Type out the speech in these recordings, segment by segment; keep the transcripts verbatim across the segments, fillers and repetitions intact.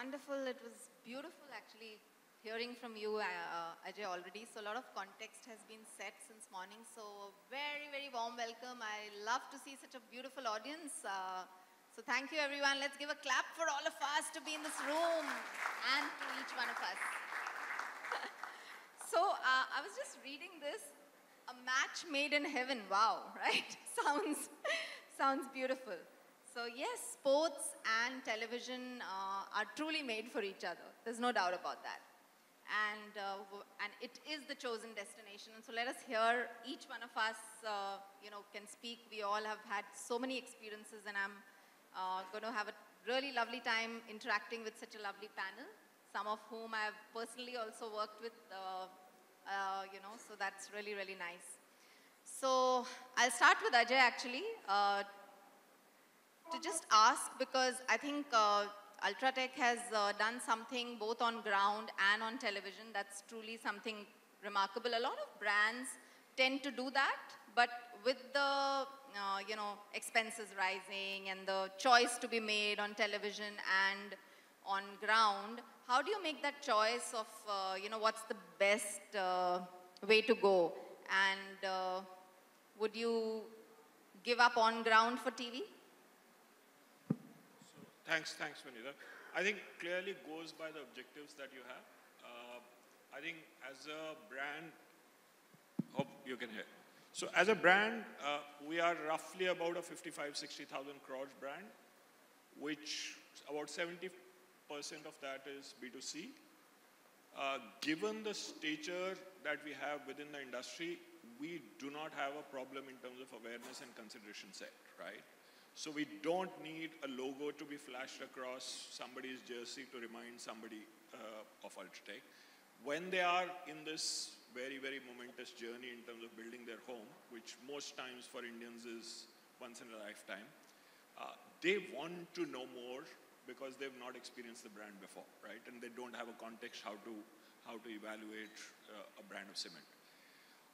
wonderful. It was beautiful, actually, hearing from you, uh, Ajay, already. So a lot of context has been set since morning. So very, very warm welcome. I love to see such a beautiful audience. Uh, so thank you, everyone. Let's give a clap for all of us to be in this room and to each one of us. So uh, I was just reading this, a match made in heaven. Wow, right? sounds, sounds beautiful. So yes, sports and television uh, are truly made for each other. There's no doubt about that. And, uh, and it is the chosen destination. And so let us hear, each one of us uh, you know, can speak. We all have had so many experiences, and I'm uh, going to have a really lovely time interacting with such a lovely panel, some of whom I've personally also worked with, uh, uh, you know, so that's really, really nice. So I'll start with Ajay, actually, uh, to just ask, because I think uh, Ultratech has uh, done something both on ground and on television. That's truly something remarkable. A lot of brands tend to do that, but with the, uh, you know, expenses rising and the choice to be made on television and on ground, how do you make that choice of, uh, you know, what's the best uh, way to go? And uh, would you give up on ground for T V? So, thanks, thanks, Vanita. I think clearly goes by the objectives that you have. Uh, I think as a brand, hope you can hear. So as a brand, uh, we are roughly about a fifty-five, sixty thousand crores brand, which about seventy percent of that is B two C. Uh, given the stature that we have within the industry, we do not have a problem in terms of awareness and consideration set, right? So we don't need a logo to be flashed across somebody's jersey to remind somebody uh, of Ultratech. When they are in this very, very momentous journey in terms of building their home, which most times for Indians is once in a lifetime, uh, they want to know more, because they've not experienced the brand before, right? And they don't have a context how to, how to evaluate uh, a brand of cement.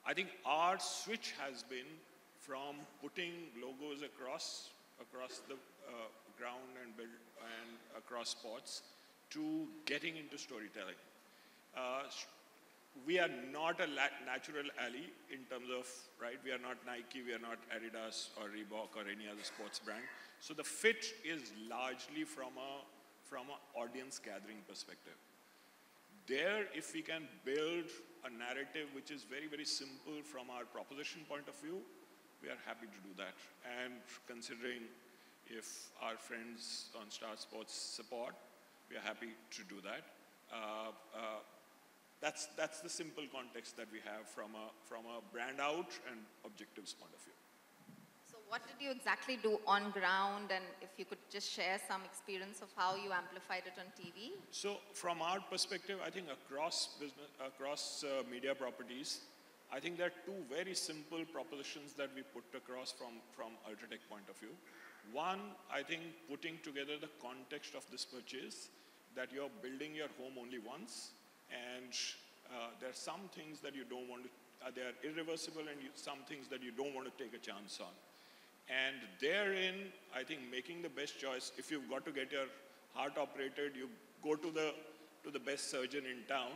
I think our switch has been from putting logos across, across the uh, ground and, build, and across sports to getting into storytelling. Uh, we are not a natural ally in terms of, right? We are not Nike, we are not Adidas or Reebok or any other sports brand. So the fit is largely from a from an audience gathering perspective. There, if we can build a narrative which is very, very simple from our proposition point of view, we are happy to do that. And considering if our friends on Star Sports support, we are happy to do that. Uh, uh, that's, that's the simple context that we have from a, from a brand out and objectives point of view. What did you exactly do on ground, and if you could just share some experience of how you amplified it on T V? So from our perspective, I think across business, across uh, media properties, I think there are two very simple propositions that we put across from, from Ultratech point of view. One, I think putting together the context of this purchase, that you're building your home only once, and uh, there are some things that you don't want to, uh, they are irreversible, and you, some things that you don't want to take a chance on. And therein, I think making the best choice, if you've got to get your heart operated, you go to the, to the best surgeon in town,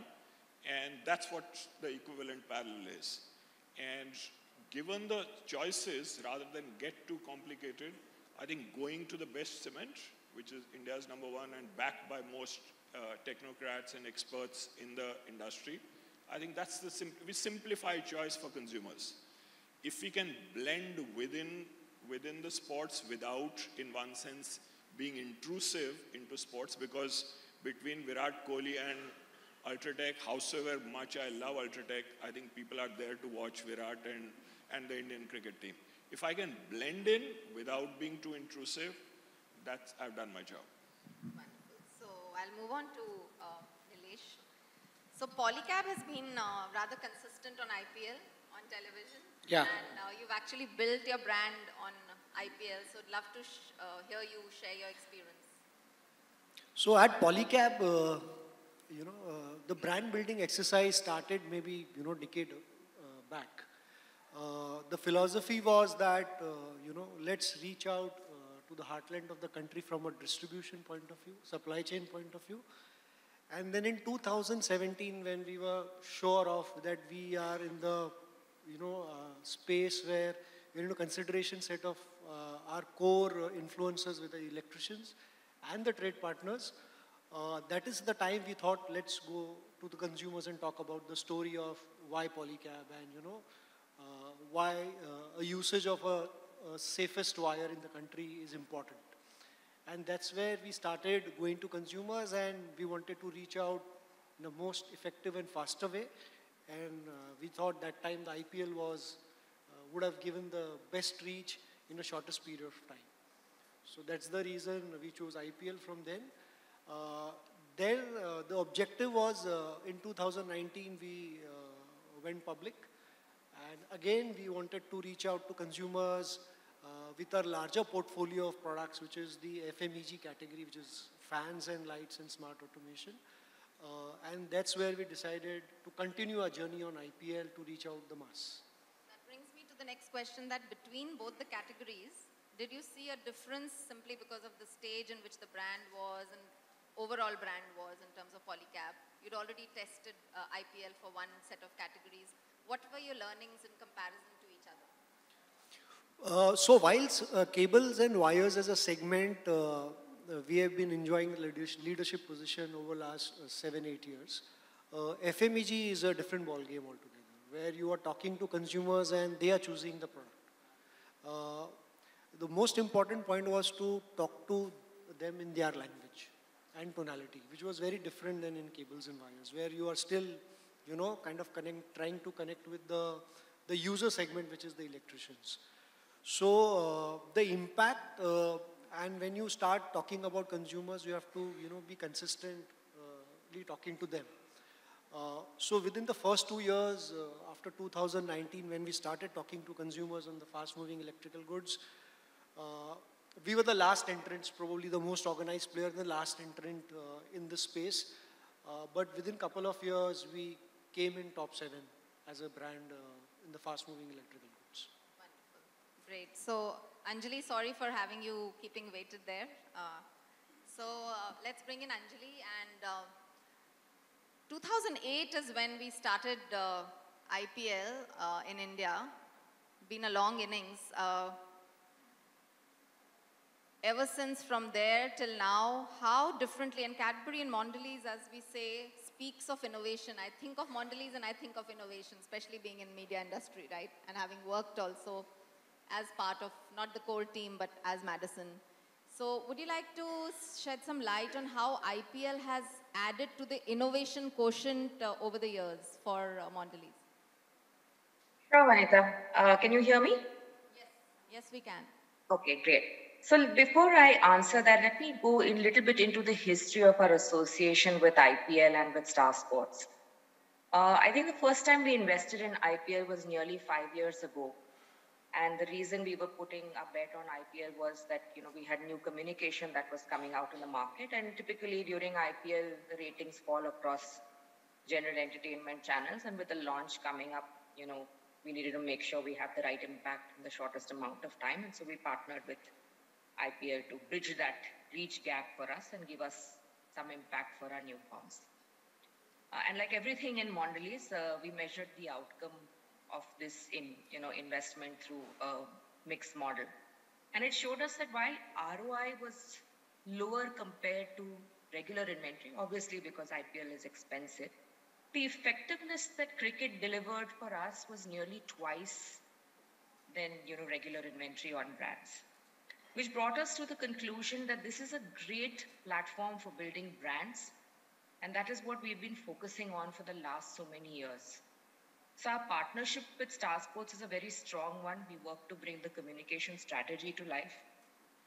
and that's what the equivalent parallel is. And given the choices, rather than get too complicated, I think going to the best cement, which is India's number one and backed by most uh, technocrats and experts in the industry, I think that's the sim we simplify choice for consumers. If we can blend within within the sports without, in one sense, being intrusive into sports, because between Virat Kohli and Ultratech, however much I love Ultratech, I think people are there to watch Virat and, and the Indian cricket team. If I can blend in without being too intrusive, that's, I've done my job. Wonderful. So I'll move on to uh, Nilesh. So Polycab has been uh, rather consistent on I P L, on television. Yeah. And uh, you've actually built your brand on I P L, so I'd love to sh uh, hear you share your experience. So at Polycab, uh, you know, uh, the brand building exercise started maybe, you know, decade uh, back. Uh, the philosophy was that, uh, you know, let's reach out uh, to the heartland of the country from a distribution point of view, supply chain point of view. And then in two thousand seventeen, when we were sure of that we are in the you know, uh, space where we're into consideration set of uh, our core influencers with the electricians and the trade partners, uh, that is the time we thought, let's go to the consumers and talk about the story of why Polycab and, you know, uh, why uh, a usage of a, a safest wire in the country is important. And that's where we started going to consumers, and we wanted to reach out in the most effective and faster way. And uh, we thought that time the I P L was, uh, would have given the best reach in the shortest period of time. So that's the reason we chose I P L from then. Uh, there, uh, the objective was uh, in two thousand nineteen, we uh, went public. And again, we wanted to reach out to consumers uh, with our larger portfolio of products, which is the F M E G category, which is fans and lights and smart automation. Uh, and that's where we decided to continue our journey on I P L to reach out the mass. That brings me to the next question, that between both the categories, did you see a difference simply because of the stage in which the brand was and overall brand was in terms of Polycab? You'd already tested uh, I P L for one set of categories. What were your learnings in comparison to each other? Uh, so whilst uh, cables and wires as a segment, uh, Uh, we have been enjoying the leadership position over the last uh, seven, eight years. Uh, F M E G is a different ballgame altogether, where you are talking to consumers and they are choosing the product. Uh, the most important point was to talk to them in their language and tonality, which was very different than in cables and wires, where you are still, you know, kind of connect, trying to connect with the, the user segment, which is the electricians. So uh, the impact, uh, and when you start talking about consumers, you have to, you know, be consistently talking to them. Uh, so within the first two years, uh, after two thousand nineteen, when we started talking to consumers on the fast-moving electrical goods, uh, we were the last entrants, probably the most organized player, the last entrant uh, in this space. Uh, but within a couple of years, we came in top seven as a brand uh, in the fast-moving electrical goods. Wonderful. Great. So, Anjali, sorry for having you keeping waited there. Uh, so uh, let's bring in Anjali. And uh, two thousand eight is when we started uh, I P L uh, in India. Been a long innings. Uh, ever since from there till now, how differently, and Cadbury and Mondelez, as we say, speaks of innovation. I think of Mondelez and I think of innovation, especially being in media industry, right? And having worked also as part of, not the core team, but as Madison. So would you like to shed some light on how I P L has added to the innovation quotient uh, over the years for uh, Mondelez? Sure, Vanita. Uh, can you hear me? Yes. Yes, we can. Okay, great. So before I answer that, let me go in a little bit into the history of our association with I P L and with Star Sports. Uh, I think the first time we invested in I P L was nearly five years ago. And the reason we were putting a bet on I P L was that, you know, we had new communication that was coming out in the market. And typically during I P L, the ratings fall across general entertainment channels. And with the launch coming up, you know, we needed to make sure we have the right impact in the shortest amount of time. And so we partnered with I P L to bridge that reach gap for us and give us some impact for our new forms. Uh, and like everything in Mondelez, uh, we measured the outcome of this in, you know, investment through a mixed model. And it showed us that while R O I was lower compared to regular inventory, obviously because I P L is expensive, the effectiveness that cricket delivered for us was nearly twice than, you know, regular inventory on brands, which brought us to the conclusion that this is a great platform for building brands. And that is what we've been focusing on for the last so many years. So our partnership with Star Sports is a very strong one. We work to bring the communication strategy to life.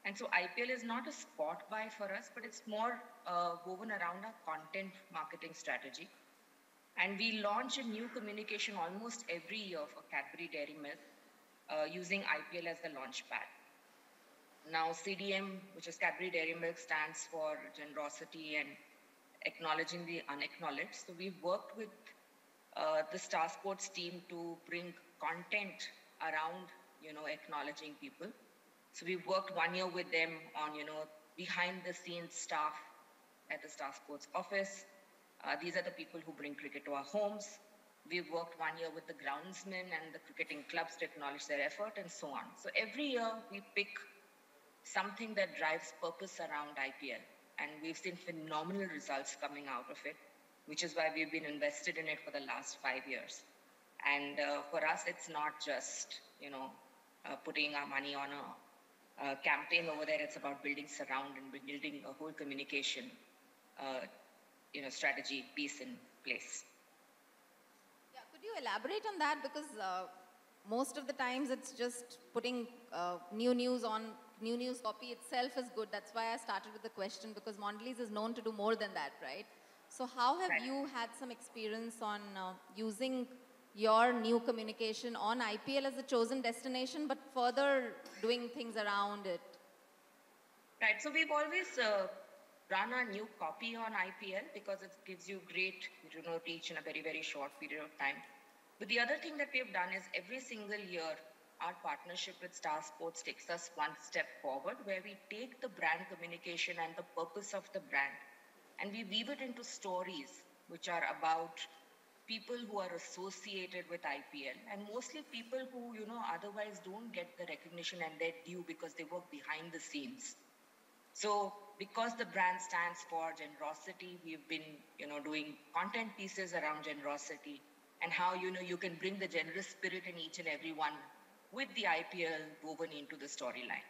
And so I P L is not a spot buy for us, but it's more uh, woven around our content marketing strategy. And we launch a new communication almost every year for Cadbury Dairy Milk uh, using I P L as the launch pad. Now C D M, which is Cadbury Dairy Milk, stands for generosity and acknowledging the unacknowledged. So we've worked with Uh, the Star Sports team to bring content around, you know, acknowledging people. So we worked one year with them on, you know, behind the scenes staff at the Star Sports office. Uh, these are the people who bring cricket to our homes. We've worked one year with the groundsmen and the cricketing clubs to acknowledge their effort and so on. So every year we pick something that drives purpose around I P L. And we've seen phenomenal results coming out of it, which is why we've been invested in it for the last five years. And uh, for us, it's not just, you know, uh, putting our money on a, a campaign over there. It's about building surround and building a whole communication, uh, you know, strategy piece in place. Yeah, could you elaborate on that? Because uh, most of the times it's just putting uh, new news on new news copy itself is good. That's why I started with the question, because Mondelez is known to do more than that, right? So how have right. you had some experience on uh, using your new communication on I P L as a chosen destination, but further doing things around it? Right, so we've always uh, run our new copy on I P L because it gives you great, you know, reach in a very, very short period of time. But the other thing that we've done is every single year, our partnership with Star Sports takes us one step forward, where we take the brand communication and the purpose of the brand, and we weave it into stories which are about people who are associated with I P L, and mostly people who, you know, otherwise don't get the recognition and they're due because they work behind the scenes. So because the brand stands for generosity, we've been, you know, doing content pieces around generosity and how, you know, you can bring the generous spirit in each and every one with the I P L woven into the storyline.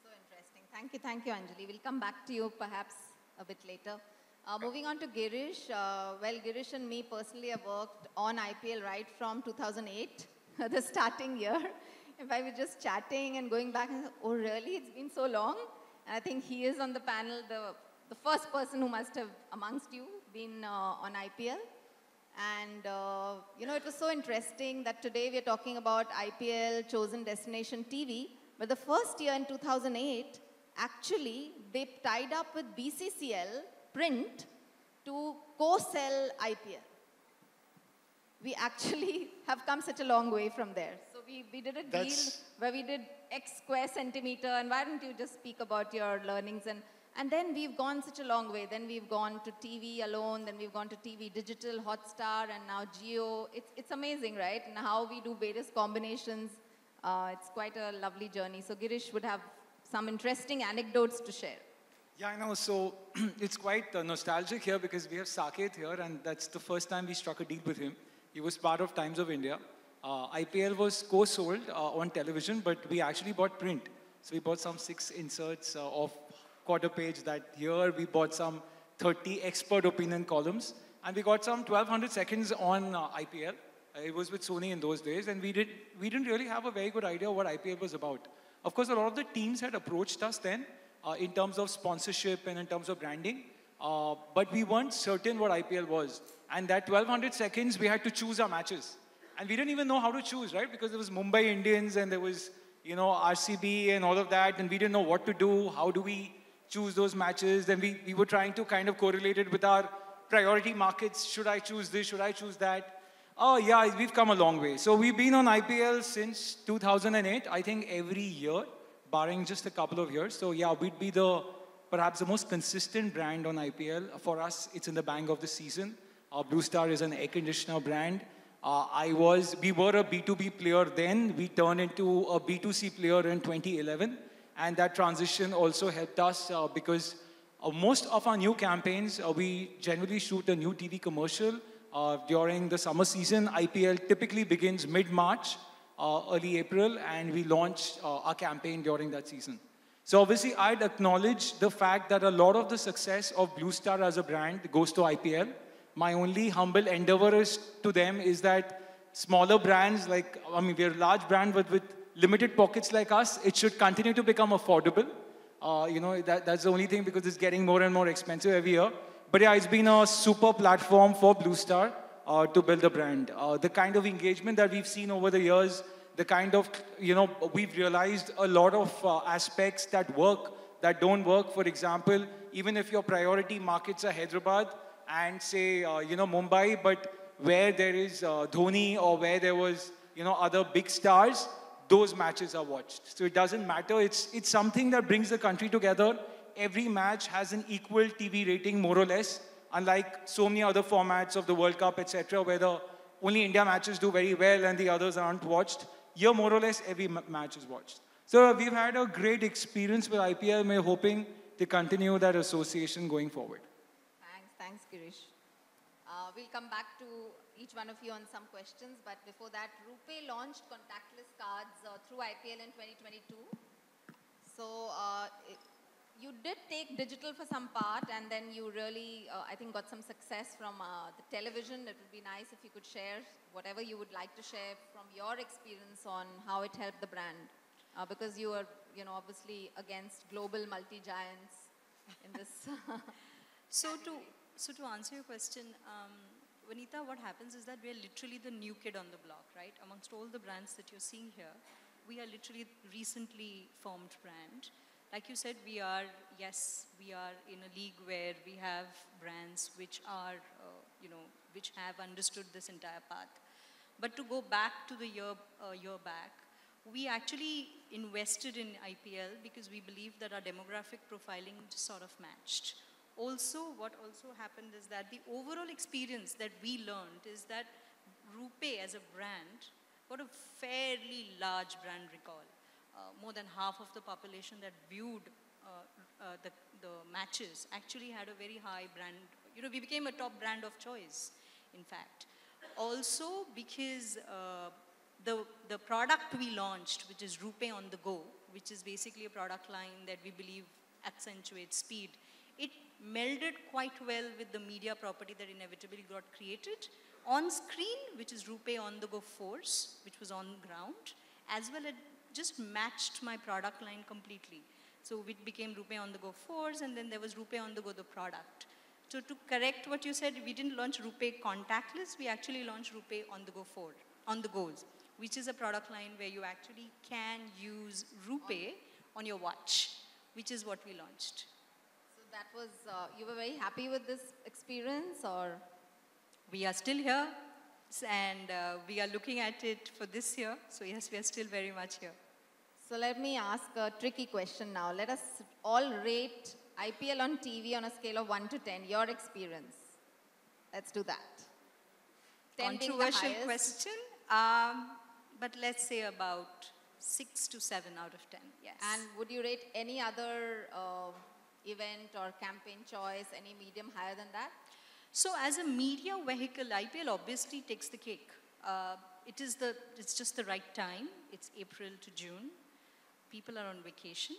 So interesting. Thank you. Thank you, Anjali. We'll come back to you perhaps a bit later. Uh, moving on to Girish, uh, well, Girish and me personally have worked on I P L right from two thousand eight, the starting year. If I were just chatting and going back, and, oh really, it's been so long? And I think he is on the panel, the, the first person who must have, amongst you, been uh, on I P L. And, uh, you know, it was so interesting that today we're talking about I P L, Chosen Destination T V, but the first year in two thousand eight, actually, they tied up with B C C L Print to co-sell I P L. We actually have come such a long way from there. So we, we did a That's deal where we did X square centimeter, and why don't you just speak about your learnings? And, and then we've gone such a long way. Then we've gone to T V alone, then we've gone to T V digital, Hotstar, and now Jio. It's, it's amazing, right? And how we do various combinations. Uh, it's quite a lovely journey. So Girish would have some interesting anecdotes to share. Yeah, I know. So it's quite uh, nostalgic here because we have Saket here, and that's the first time we struck a deal with him. He was part of Times of India. Uh, I P L was co-sold uh, on television, but we actually bought print. So we bought some six inserts uh, of quarter page that year. We bought some thirty expert opinion columns, and we got some twelve hundred seconds on uh, I P L. Uh, it was with Sony in those days, and we, did, we didn't really have a very good idea what I P L was about. Of course, a lot of the teams had approached us then, Uh, in terms of sponsorship and in terms of branding. Uh, but we weren't certain what I P L was. And that twelve hundred seconds, we had to choose our matches. And we didn't even know how to choose, right? Because there was Mumbai Indians and there was, you know, R C B and all of that. And we didn't know what to do. How do we choose those matches? Then we, we were trying to kind of correlate it with our priority markets. Should I choose this? Should I choose that? Oh, yeah, we've come a long way. So we've been on I P L since two thousand eight, I think every year, barring just a couple of years. So yeah, we'd be the, perhaps the most consistent brand on I P L. For us, it's in the bang of the season. Uh, Blue Star is an air conditioner brand. Uh, I was, we were a B two B player then. We turned into a B two C player in twenty eleven. And that transition also helped us uh, because uh, most of our new campaigns, uh, we generally shoot a new T V commercial uh, during the summer season. I P L typically begins mid-March. Uh, early April, and we launched uh, our campaign during that season. So obviously, I'd acknowledge the fact that a lot of the success of Blue Star as a brand goes to I P L. My only humble endeavor is to them is that smaller brands like, I mean, we're a large brand, but with limited pockets like us, it should continue to become affordable. Uh, you know, that, that's the only thing, because it's getting more and more expensive every year. But yeah, it's been a super platform for Blue Star. Uh, to build the brand. Uh, the kind of engagement that we've seen over the years, the kind of, you know, we've realized a lot of uh, aspects that work, that don't work. For example, even if your priority markets are Hyderabad and say, uh, you know, Mumbai, but where there is uh, Dhoni or where there was, you know, other big stars, those matches are watched. So it doesn't matter. It's, it's something that brings the country together. Every match has an equal T V rating, more or less, unlike so many other formats of the World Cup, et cetera, where the only India matches do very well and the others aren't watched. Here, more or less, every m match is watched. So we've had a great experience with I P L. We're hoping to continue that association going forward. Thanks, thanks, Girish. Uh, we'll come back to each one of you on some questions, but before that, RuPay launched contactless cards uh, through I P L in twenty twenty-two. So uh, it, you did take digital for some part, and then you really, uh, I think, got some success from uh, the television. It would be nice if you could share whatever you would like to share from your experience on how it helped the brand, uh, because you were, you know, obviously against global multi-giants in this. so to so to answer your question. Um, Vanita, what happens is that we are literally the new kid on the block, right? Amongst all the brands that you're seeing here, we are literally recently formed brand. Like you said, we are, yes, we are in a league where we have brands which are, uh, you know, which have understood this entire path. But to go back to the year, uh, year back, we actually invested in I P L because we believed that our demographic profiling just sort of matched. Also, what also happened is that the overall experience that we learned is that RuPay as a brand got a fairly large brand recall. Uh, more than half of the population that viewed uh, uh, the, the matches actually had a very high brand. You know, we became a top brand of choice, in fact. Also, because uh, the, the product we launched, which is RuPay on the go, which is basically a product line that we believe accentuates speed, it melded quite well with the media property that inevitably got created on screen, which is RuPay on the go force, which was on ground, as well as just matched my product line completely. So it became RuPay on the go force, and then there was RuPay on the go the product. So to correct what you said, we didn't launch RuPay contactless, we actually launched RuPay on the go for, on the goals, which is a product line where you actually can use RuPay on your watch, which is what we launched. That was, uh, you were very happy with this experience, or? We are still here, and uh, we are looking at it for this year. So yes, we are still very much here. So let me ask a tricky question now. Let us all rate I P L on T V on a scale of one to ten, your experience. Let's do that. ten Controversial question, um, but let's say about six to seven out of ten, yes. And would you rate any other uh, event or campaign choice, any medium higher than that? So as a media vehicle, I P L obviously takes the cake. Uh, it is the, it's just the right time. It's April to June. People are on vacation.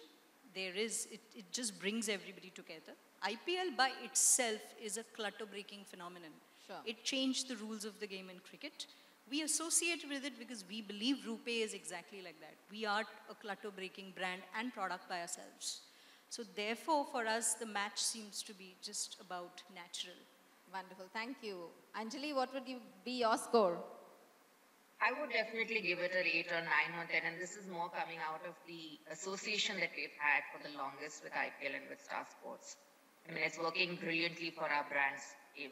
There is, it, it just brings everybody together. I P L by itself is a clutter-breaking phenomenon. Sure. It changed the rules of the game in cricket. We associate with it because we believe RuPay is exactly like that. We are a clutter-breaking brand and product by ourselves. So therefore, for us, the match seems to be just about natural. Wonderful. Thank you. Anjali, what would you be your score? I would definitely give it an eight or nine or ten. And this is more coming out of the association that we've had for the longest with I P L and with Star Sports. I mean, it's working brilliantly for our brands.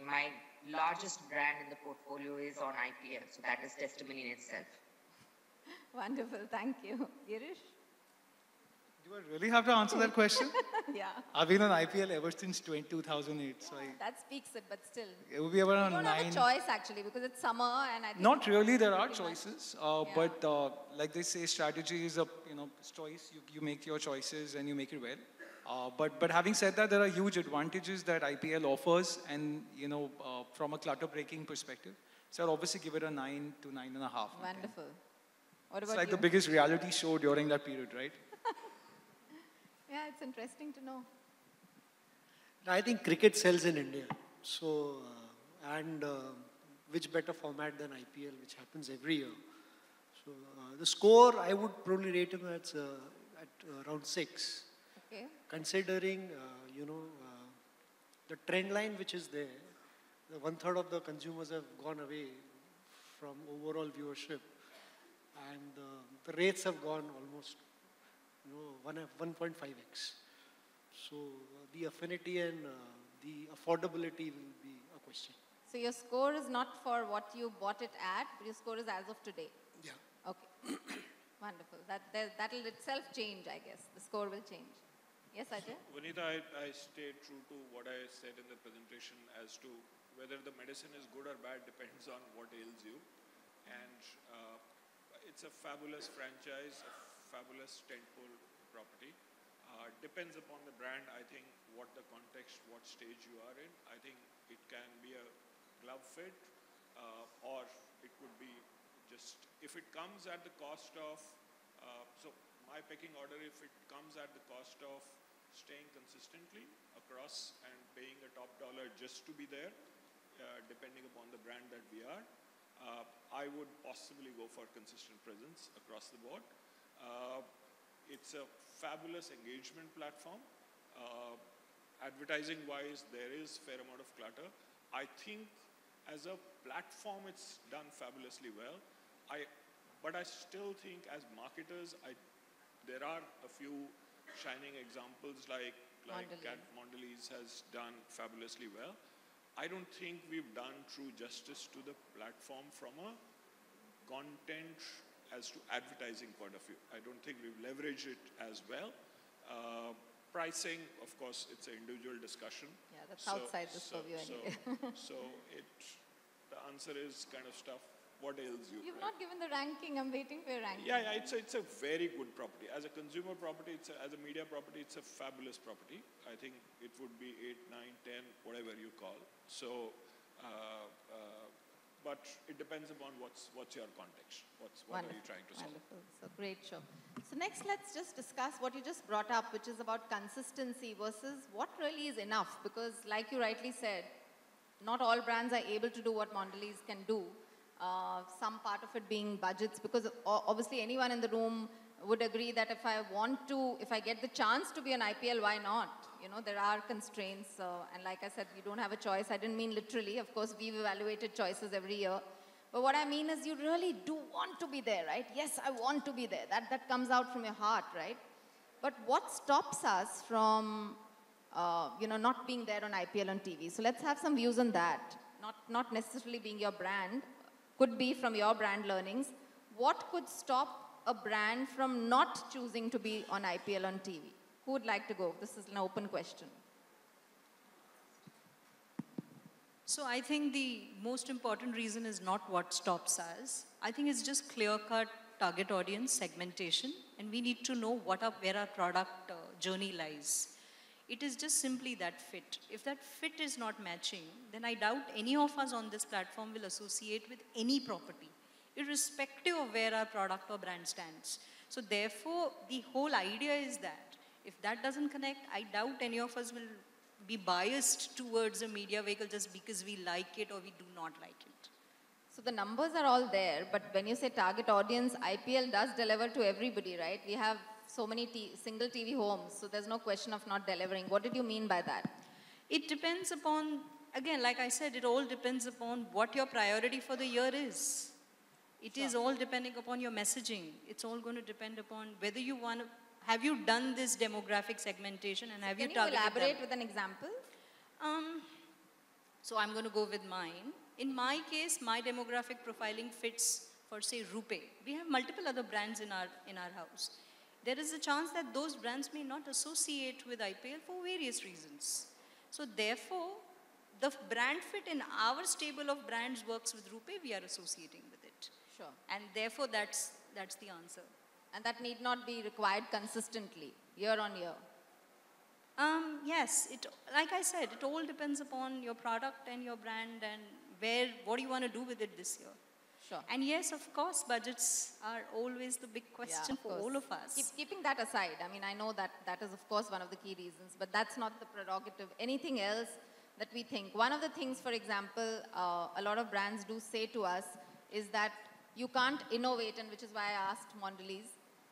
My largest brand in the portfolio is on I P L. So that is testimony in itself. Wonderful. Thank you. Girish? Do I really have to answer that question? Yeah. I've been on I P L ever since two thousand eight. Yeah, so I, that speaks it, but still. It would be around nine. You don't have a choice, actually, because it's summer and I think... Not really. There are choices. Uh, yeah. But uh, like they say, strategy is a you know choice. You, you make your choices and you make it well. Uh, but, but having said that, there are huge advantages that I P L offers and, you know, uh, from a clutter-breaking perspective. So I'll obviously give it a nine to nine and a half. Wonderful. What about It's like you? The biggest reality show during that period, right? Yeah, it's interesting to know. I think cricket sells in India. So, uh, and uh, which better format than I P L, which happens every year. So, uh, the score, I would probably rate him at, uh, at uh, around six. Okay. Considering, uh, you know, uh, the trend line which is there, the one third of the consumers have gone away from overall viewership. And uh, the rates have gone almost No, one point five X. So uh, the affinity and uh, the affordability will be a question. So your score is not for what you bought it at, but your score is as of today? Yeah. Okay. Wonderful. That that'll itself change, I guess. The score will change. Yes, Ajay? So, Vanita, I, I stay true to what I said in the presentation as to whether the medicine is good or bad depends on what ails you. And uh, it's a fabulous franchise, a fabulous tentpole property. Uh, depends upon the brand, I think, what the context, what stage you are in. I think it can be a glove fit uh, or it could be just, if it comes at the cost of, uh, so my pecking order, if it comes at the cost of staying consistently across and paying a top dollar just to be there, uh, depending upon the brand that we are, uh, I would possibly go for consistent presence across the board. Uh, it's a fabulous engagement platform. Uh, advertising wise, there is fair amount of clutter. I think as a platform, it's done fabulously well. I, but I still think as marketers, I there are a few shining examples like, like Mondelez. Mondelez has done fabulously well. I don't think we've done true justice to the platform from a content as to advertising point of view. I don't think we've leveraged it as well. Uh, pricing, of course, it's an individual discussion. Yeah, that's so, outside the so, purview anyway. So, so it, the answer is kind of stuff. What ails you? You've right? not given the ranking. I'm waiting for your ranking. Yeah, yeah, it's a, it's a very good property. As a consumer property, it's a, as a media property, it's a fabulous property. I think it would be eight, nine, ten, whatever you call. So, uh, uh, but it depends upon what's, what's your context. What's, what Wonderful. Are you trying to say? Wonderful. So, great show. So, next let's just discuss what you just brought up, which is about consistency versus what really is enough. Because like you rightly said, not all brands are able to do what Mondelez can do. Uh, some part of it being budgets, because obviously anyone in the room would agree that if I want to, if I get the chance to be an I P L, why not? You know, there are constraints, uh, and like I said, you don't have a choice. I didn't mean literally. Of course, we've evaluated choices every year. But what I mean is you really do want to be there, right? Yes, I want to be there. That, that comes out from your heart, right? But what stops us from, uh, you know, not being there on I P L on T V? So let's have some views on that. Not, not necessarily being your brand, could be from your brand learnings. What could stop a brand from not choosing to be on I P L on T V? Who would like to go? This is an open question. So I think the most important reason is not what stops us. I think it's just clear-cut target audience segmentation, and we need to know what our, where our product uh, journey lies. It is just simply that fit. If that fit is not matching, then I doubt any of us on this platform will associate with any property, irrespective of where our product or brand stands. So therefore, the whole idea is that if that doesn't connect, I doubt any of us will be biased towards a media vehicle just because we like it or we do not like it. So the numbers are all there, but when you say target audience, I P L does deliver to everybody, right? We have so many t single T V homes, so there's no question of not delivering. What did you mean by that? It depends upon, again, like I said, it all depends upon what your priority for the year is. It sure. is all depending upon your messaging. It's all going to depend upon whether you want to, have you done this demographic segmentation and so have you targeted them? Can you elaborate with an example? Um, so I'm going to go with mine. In my case, my demographic profiling fits for, say, RuPay. We have multiple other brands in our, in our house. There is a chance that those brands may not associate with I P L for various reasons. So therefore, the brand fit in our stable of brands works with RuPay, we are associating with it. Sure. And therefore, that's, that's the answer. And that need not be required consistently, year on year. Um, yes, it, like I said, it all depends upon your product and your brand and where, what do you want to do with it this year. Sure. And yes, of course, budgets are always the big question yeah, for course. all of us. Keep, keeping that aside, I mean, I know that that is, of course, one of the key reasons, but that's not the prerogative. Anything else that we think. One of the things, for example, uh, a lot of brands do say to us is that you can't innovate, and which is why I asked Mondelez,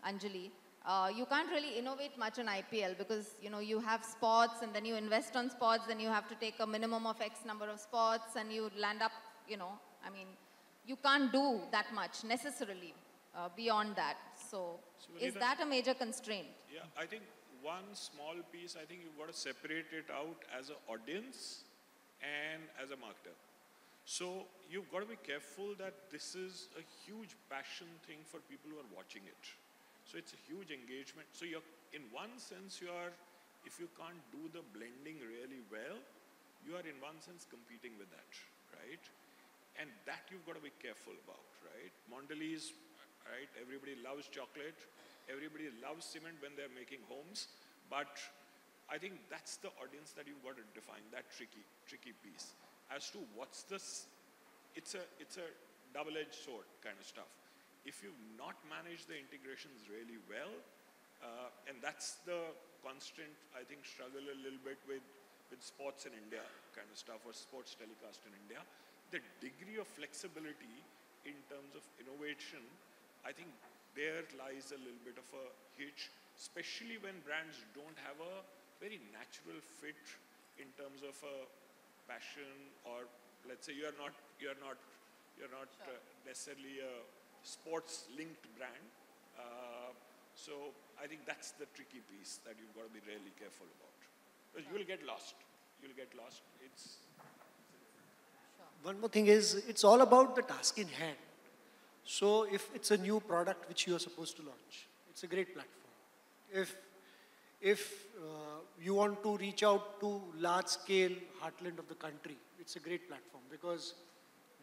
Anjali, uh, you can't really innovate much on I P L because, you know, you have sports and then you invest on sports, then you have to take a minimum of X number of sports and you land up, you know, I mean, you can't do that much necessarily uh, beyond that. So, so is that a major constraint? Yeah, I think one small piece, I think you've got to separate it out as an audience and as a marketer. So you've got to be careful that this is a huge passion thing for people who are watching it. So it's a huge engagement. So you're, in one sense, you are, if you can't do the blending really well, you are in one sense competing with that, right? And that you've got to be careful about, right? Mondelez, right? Everybody loves chocolate. Everybody loves cement when they're making homes. But I think that's the audience that you've got to define, that tricky, tricky piece. As to what's this, it's a, it's a double-edged sword kind of stuff. If you've not managed the integrations really well, uh, and that's the constant, I think, struggle a little bit with, with sports in India kind of stuff, or sports telecast in India, the degree of flexibility in terms of innovation, I think there lies a little bit of a hitch, especially when brands don't have a very natural fit in terms of a passion, or let's say you're not, you're not, you're not sure. uh, necessarily a sports-linked brand. Uh, so I think that's the tricky piece that you've got to be really careful about. Sure. You'll get lost. You'll get lost. It's... Sure. One more thing is, it's all about the task in hand. So if it's a new product which you are supposed to launch, it's a great platform. If, if uh, you want to reach out to large-scale heartland of the country, it's a great platform, because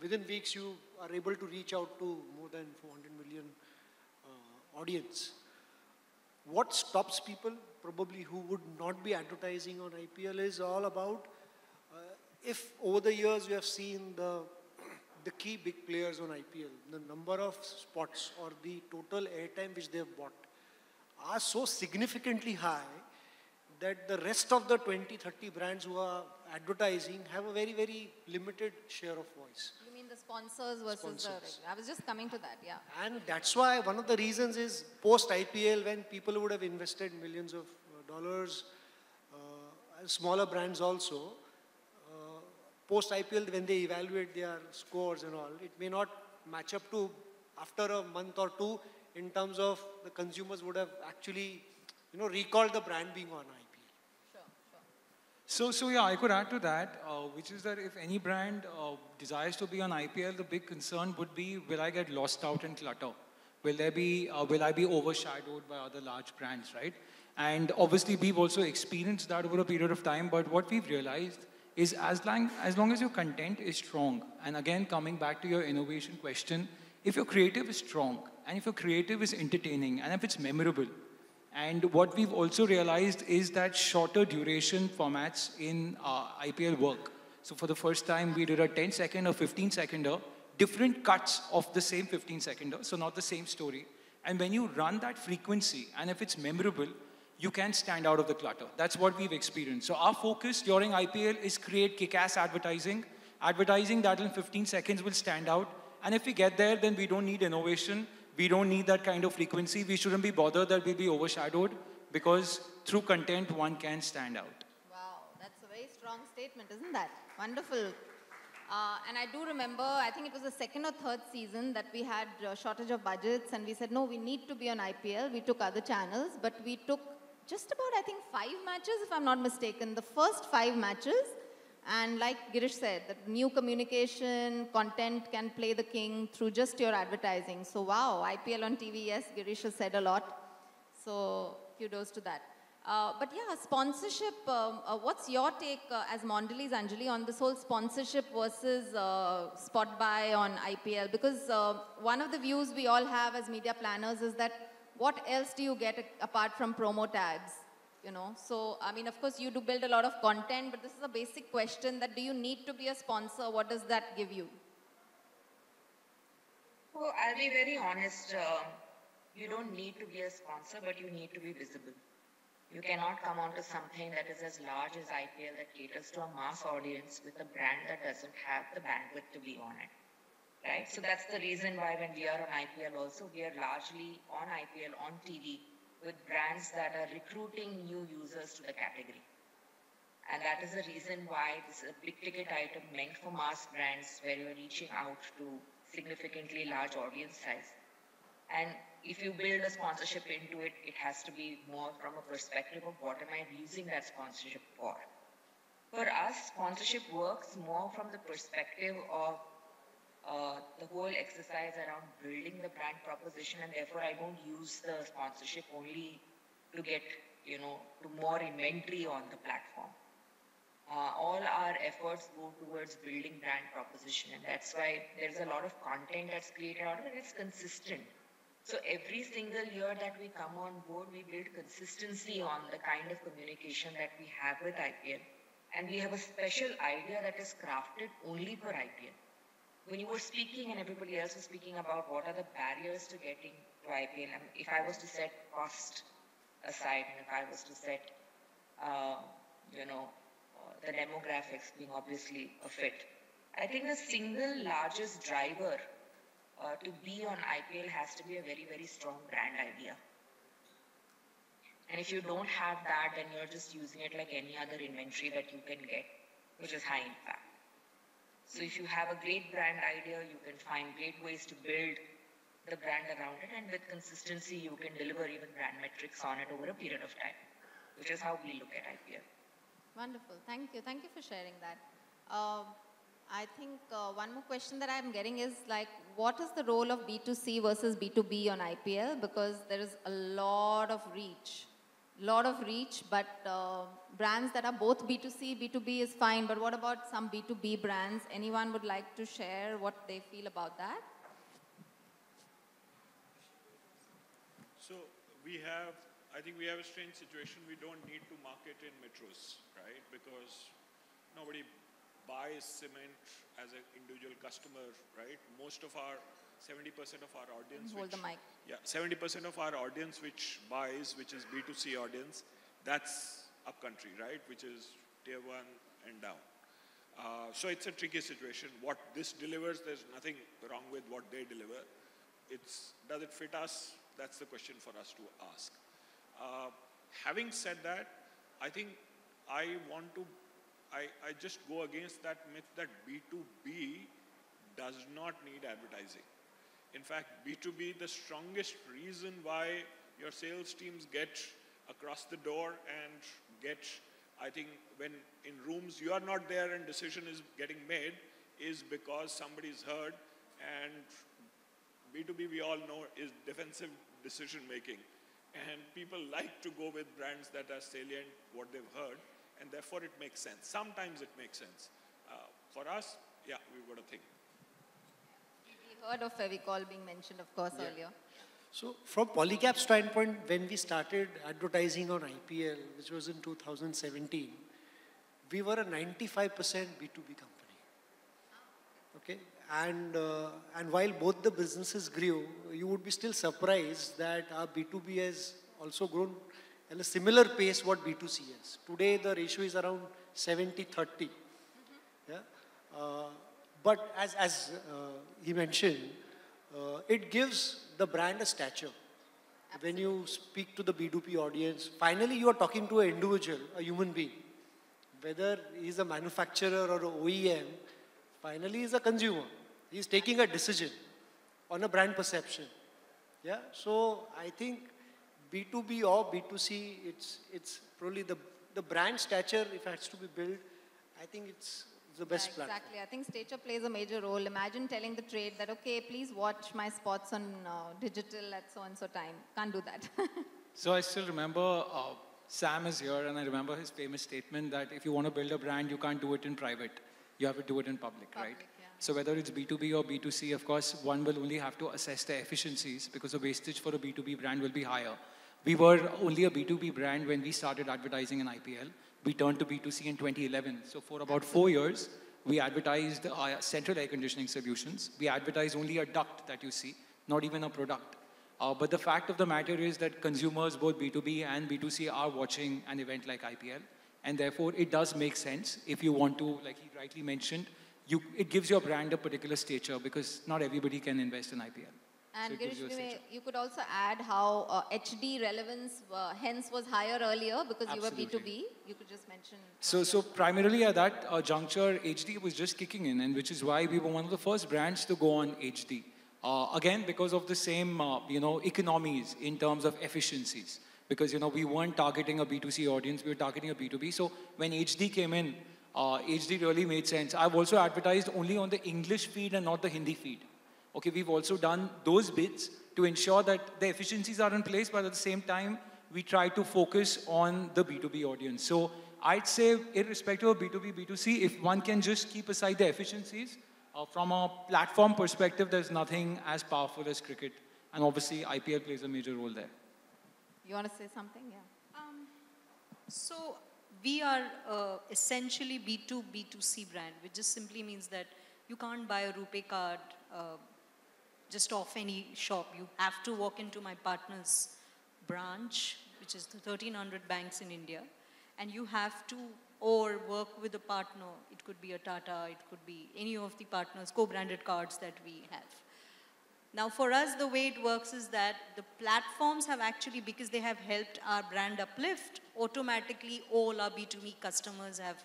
within weeks you are able to reach out to more than four hundred million uh, audience. What stops people, probably who would not be advertising on I P L, is all about, uh, if over the years you have seen the, the key big players on I P L, the number of spots or the total airtime which they have bought are so significantly high that the rest of the twenty, thirty brands who are advertising have a very, very limited share of voice. You mean the sponsors versus sponsors. the... I was just coming to that, yeah. And that's why one of the reasons is post I P L, when people would have invested millions of dollars, uh, smaller brands also, uh, post I P L, when they evaluate their scores and all, it may not match up to, after a month or two, in terms of the consumers would have actually, you know, recalled the brand being on I P L. Sure, sure. So, so yeah, I could add to that, uh, which is that if any brand uh, desires to be on I P L, the big concern would be, will I get lost out in clutter? Will there be, uh, will I be overshadowed by other large brands, right? And obviously, we've also experienced that over a period of time, but what we've realized is, as long as, long as your content is strong, and again, coming back to your innovation question, if your creative is strong, and if your creative is entertaining, and if it's memorable, and what we've also realized is that shorter duration formats in uh, I P L work. So for the first time, we did a ten second or fifteen seconder, different cuts of the same fifteen seconder, so not the same story. And when you run that frequency, and if it's memorable, you can stand out of the clutter. That's what we've experienced. So our focus during I P L is create kick-ass advertising. Advertising that in fifteen seconds will stand out. And if we get there, then we don't need innovation. We don't need that kind of frequency. We shouldn't be bothered that we'll be overshadowed, because through content, one can stand out. Wow, that's a very strong statement, isn't that? Wonderful. Uh, and I do remember, I think it was the second or third season that we had a shortage of budgets, and we said, no, we need to be on I P L. We took other channels, but we took just about, I think, five matches, if I'm not mistaken, the first five matches. And like Girish said, that new communication, content can play the king through just your advertising. So wow, I P L on T V, yes, Girish has said a lot. So kudos to that. Uh, but yeah, sponsorship, um, uh, what's your take uh, as Mondelez, Anjali, on this whole sponsorship versus uh, spot buy on I P L? Because uh, one of the views we all have as media planners is that what else do you get apart from promo tags? You know, so, I mean, of course, you do build a lot of content, but this is a basic question that do you need to be a sponsor? What does that give you? So, I'll be very honest. Uh, you don't need to be a sponsor, but you need to be visible. You cannot come onto something that is as large as I P L that caters to a mass audience with a brand that doesn't have the bandwidth to be on it. Right? So, that's the reason why when we are on I P L also, we are largely on I P L, on T V, with brands that are recruiting new users to the category. And that is the reason why this is a big ticket item meant for mass brands where you're reaching out to significantly large audience size. And if you build a sponsorship into it, it has to be more from a perspective of what am I using that sponsorship for. For us, sponsorship works more from the perspective of uh, the whole exercise around building the brand proposition, and therefore I don't use the sponsorship only to get, you know, to more inventory on the platform. Uh, all our efforts go towards building brand proposition, and that's why there's a lot of content that's created out of it, and it's consistent. So every single year that we come on board, we build consistency on the kind of communication that we have with I P L. And we have a special idea that is crafted only for I P L. When you were speaking and everybody else was speaking about what are the barriers to getting to I P L, I mean, if I was to set cost aside, and if I was to set, uh, you know, the demographics being obviously a fit, I think the single largest driver uh, to be on I P L has to be a very, very strong brand idea. And if you don't have that, then you're just using it like any other inventory that you can get, which is high impact. So if you have a great brand idea, you can find great ways to build the brand around it. And with consistency, you can deliver even brand metrics on it over a period of time, which is how we look at I P L. Wonderful. Thank you. Thank you for sharing that. Uh, I think uh, one more question that I'm getting is, like, what is the role of B two C versus B two B on I P L? Because there is a lot of reach. lot of reach, but uh, brands that are both B two C, B two B is fine, but what about some B two B brands? Anyone would like to share what they feel about that? So we have, I think we have a strange situation. We don't need to market in metros, right? Because nobody buys cement as an individual customer, right? Most of our seventy percent of our audience, hold which, the mic. Yeah, seventy percent of our audience which buys, which is B two C audience, that's upcountry, right? Which is tier one and down. Uh, so it's a tricky situation. What this delivers, there's nothing wrong with what they deliver. It's, does it fit us? That's the question for us to ask. Uh, having said that, I think I want to, I, I just go against that myth that B two B does not need advertising. In fact, B two B, the strongest reason why your sales teams get across the door and get, I think, when in rooms you are not there and decision is getting made, is because somebody's heard. And B two B, we all know, is defensive decision making. And people like to go with brands that are salient, what they've heard, and therefore it makes sense. Sometimes it makes sense. Uh, for us, yeah, we've got to think. Heard of FeviCall being mentioned, of course, yeah. earlier. So from Polycab's standpoint, when we started advertising on I P L, which was in two thousand seventeen, we were a ninety-five percent B two B company. Okay, and uh, and while both the businesses grew, you would be still surprised that our B two B has also grown at a similar pace what B two C is. Today the ratio is around seventy thirty. Mm-hmm. Yeah. Uh, But as, as uh, he mentioned, uh, it gives the brand a stature. Absolutely. When you speak to the B two B audience, finally you are talking to an individual, a human being. Whether he's a manufacturer or an O E M, finally he's a consumer. He's taking a decision on a brand perception. Yeah. So I think B two B or B two C, it's, it's probably the, the brand stature, if it has to be built, I think it's the best yeah, exactly. Platform. I think stature plays a major role. Imagine telling the trade that, okay, please watch my spots on uh, digital at so-and-so time. Can't do that. So I still remember, uh, Sam is here, and I remember his famous statement that if you want to build a brand, you can't do it in private. You have to do it in public, public right? Yeah. So whether it's B two B or B two C, of course, one will only have to assess the efficiencies because the wastage for a B two B brand will be higher. We were only a B two B brand when we started advertising in I P L. We turned to B two C in twenty eleven. So for about four years, we advertised uh, central air conditioning solutions. We advertised only a duct that you see, not even a product. Uh, but the fact of the matter is that consumers, both B two B and B two C, are watching an event like I P L. And therefore, it does make sense if you want to, like he rightly mentioned, you, it gives your brand a particular stature because not everybody can invest in I P L. And so Girish, you, you could also add how uh, H D relevance uh, hence was higher earlier because Absolutely. You were B two B. You could just mention. So, so primarily at that uh, juncture, H D was just kicking in, and which is why we were one of the first brands to go on H D. Uh, again, because of the same, uh, you know, economies in terms of efficiencies. Because, you know, we weren't targeting a B two C audience, we were targeting a B two B. So when H D came in, uh, H D really made sense. I've also advertised only on the English feed and not the Hindi feed. Okay, we've also done those bits to ensure that the efficiencies are in place, but at the same time, we try to focus on the B two B audience. So I'd say, irrespective of B two B, B two C, if one can just keep aside the efficiencies, uh, from a platform perspective, there's nothing as powerful as cricket. And obviously, I P L plays a major role there. You want to say something? Yeah. Um, so we are uh, essentially B two B two C brand, which just simply means that you can't buy a RuPay card uh, just off any shop. You have to walk into my partner's branch, which is the thirteen hundred banks in India, and you have to or work with a partner. It could be a Tata, it could be any of the partners, co-branded cards that we have. Now for us, the way it works is that the platforms have actually, because they have helped our brand uplift, automatically all our B two B customers have,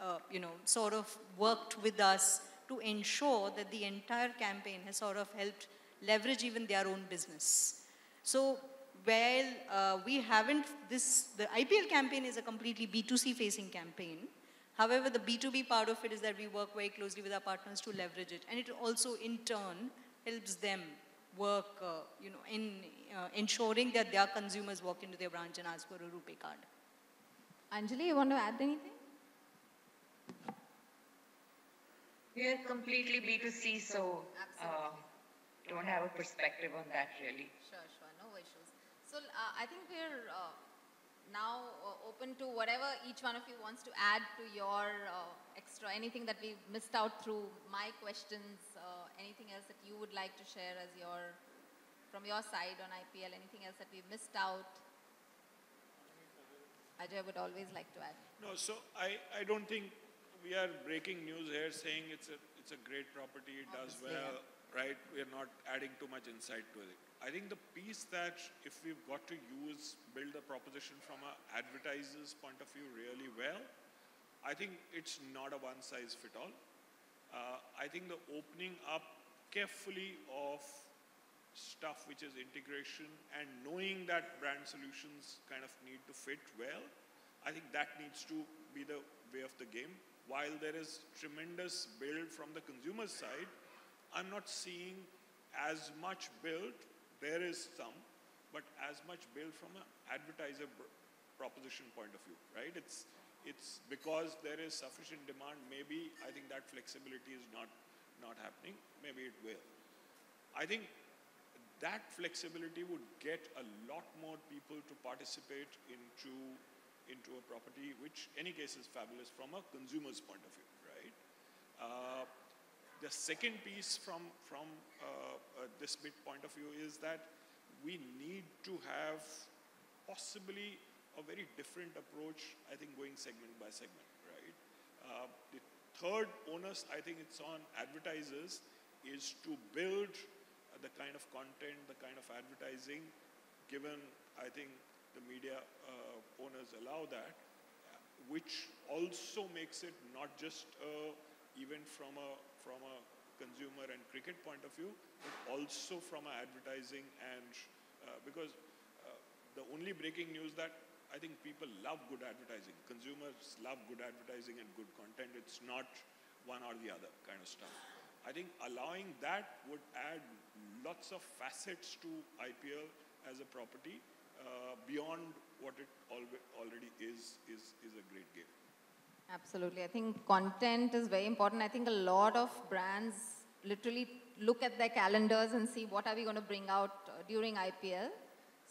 uh, you know, sort of worked with us to ensure that the entire campaign has sort of helped leverage even their own business. So while uh, we haven't, this, the I P L campaign is a completely B two C facing campaign. However, the B two B part of it is that we work very closely with our partners to leverage it. And it also in turn helps them work, uh, you know, in uh, ensuring that their consumers walk into their branch and ask for a RuPay card. Anjali, you want to add anything? We are completely B two C, so uh, don't have a perspective on that really. Sure, sure, no issues. So uh, I think we're uh, now uh, open to whatever each one of you wants to add to your uh, extra, anything that we missed out through my questions, uh, anything else that you would like to share as your, from your side on I P L, anything else that we missed out? Ajay would always like to add. No, so I, I don't think we are breaking news here saying it's a, it's a great property, it does well, right? We are not adding too much insight to it. I think the piece that if we've got to use, build the proposition from an advertiser's point of view really well, I think it's not a one-size-fit-all. Uh, I think the opening up carefully of stuff which is integration and knowing that brand solutions kind of need to fit well, I think that needs to be the way of the game. While there is tremendous build from the consumer side, I'm not seeing as much build, there is some, but as much build from an advertiser proposition point of view, right? It's, it's because there is sufficient demand, maybe I think that flexibility is not, not happening, maybe it will. I think that flexibility would get a lot more people to participate into, into a property, which in any case is fabulous from a consumer's point of view, right? Uh, The second piece from, from uh, uh, this bit point of view is that we need to have possibly a very different approach, I think, going segment by segment, right? Uh, the third onus, I think it's on advertisers, is to build uh, the kind of content, the kind of advertising, given, I think, the media uh, owners allow that, which also makes it not just uh, even from a from a consumer and cricket point of view, but also from a advertising and, uh, because uh, the only breaking news that I think people love good advertising. Consumers love good advertising and good content. It's not one or the other kind of stuff. I think allowing that would add lots of facets to I P L as a property uh, beyond what it already is, is, is a great game. Absolutely. I think content is very important. I think a lot of brands literally look at their calendars and see what are we going to bring out uh, during I P L.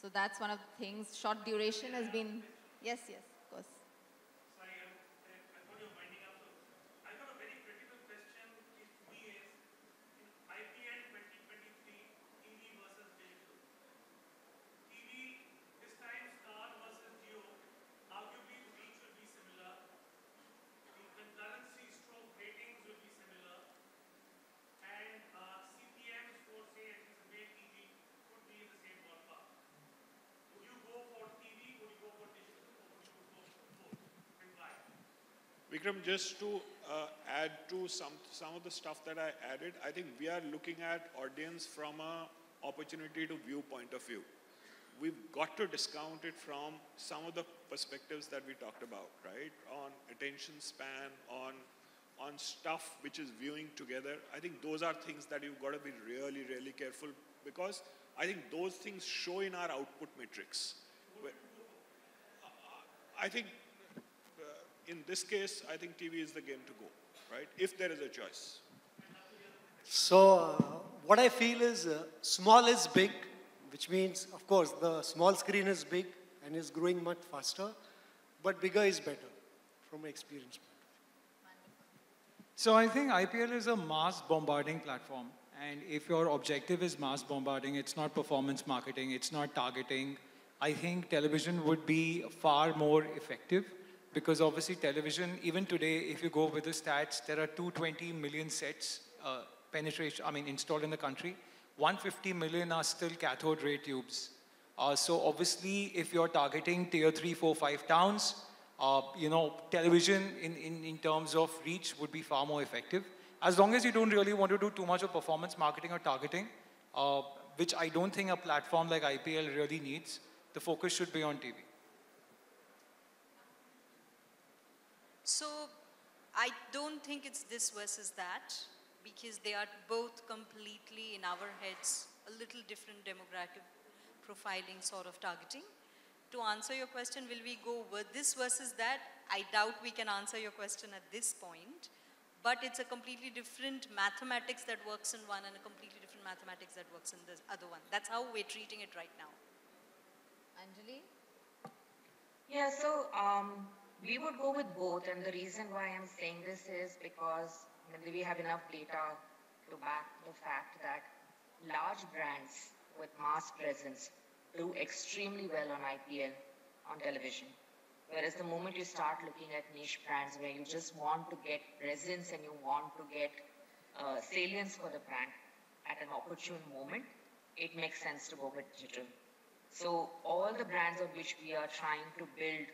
So that's one of the things. Short duration has been... Yes, yes, of course. Sorry, I, I thought you were winding up. So I've got a very critical question. If we is, in I P L twenty twenty-three, T V versus digital. T V, this time Star versus Jio, arguably the reach will be similar. Currency stroke ratings will be similar, and uh, C P Ms for say at least pay T V could be in the same ballpark. Would you go for T V? Would you go for digital? Or would you go for both? And why? Vikram, just to uh, add to some some of the stuff that I added, I think we are looking at audience from a opportunity to view point of view. we've got to discount it from some of the perspectives that we talked about, right? On attention span, on, on stuff which is viewing together. I think those are things that you've got to be really, really careful, because I think those things show in our output matrix. I think uh, in this case, I think T V is the game to go, right? If there is a choice. So uh, what I feel is uh, small is big, which means, of course, the small screen is big and is growing much faster, but bigger is better from my experience. So I think I P L is a mass bombarding platform. And if your objective is mass bombarding, it's not performance marketing, it's not targeting, I think television would be far more effective, because obviously television, even today, if you go with the stats, there are two hundred twenty million sets uh, penetration, I mean, installed in the country. one hundred fifty million are still cathode ray tubes. Uh, so obviously, if you're targeting tier three, four, five towns, uh, you know, television in, in, in terms of reach would be far more effective. As long as you don't really want to do too much of performance marketing or targeting, uh, which I don't think a platform like I P L really needs, the focus should be on T V. So I don't think it's this versus that, because they are both completely in our heads, a little different demographic profiling sort of targeting. To answer your question, will we go with this versus that? I doubt we can answer your question at this point. But it's a completely different mathematics that works in one and a completely different mathematics that works in the other one. That's how we're treating it right now. Anjali? Yeah, so um, we would go with both. And the reason why I'm saying this is because we have enough data to back the fact that large brands with mass presence do extremely well on I P L, on television. Whereas the moment you start looking at niche brands where you just want to get presence and you want to get uh, salience for the brand at an opportune moment, it makes sense to go with digital. So all the brands of which we are trying to build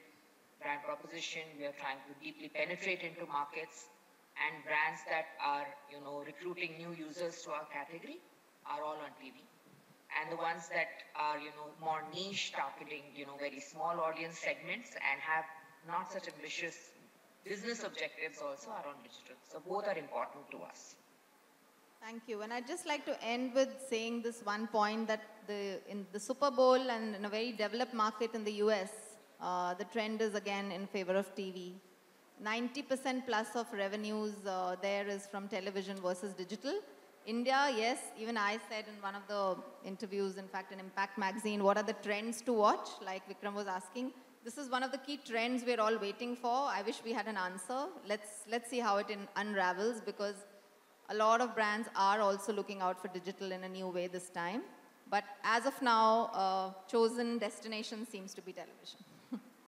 brand proposition, we are trying to deeply penetrate into markets, and brands that are, you know, recruiting new users to our category are all on T V. And the ones that are, you know, more niche, targeting, you know, very small audience segments and have not such ambitious business objectives also are on digital. So both are important to us. Thank you. And I'd just like to end with saying this one point that the, in the Super Bowl and in a very developed market in the U S, uh, the trend is again in favor of T V. ninety percent plus of revenues uh, there is from television versus digital. India, yes, even I said in one of the interviews, in fact, in Impact Magazine, what are the trends to watch? Like Vikram was asking, this is one of the key trends we're all waiting for. I wish we had an answer. Let's, let's see how it in unravels, because a lot of brands are also looking out for digital in a new way this time. But as of now, uh, chosen destination seems to be television.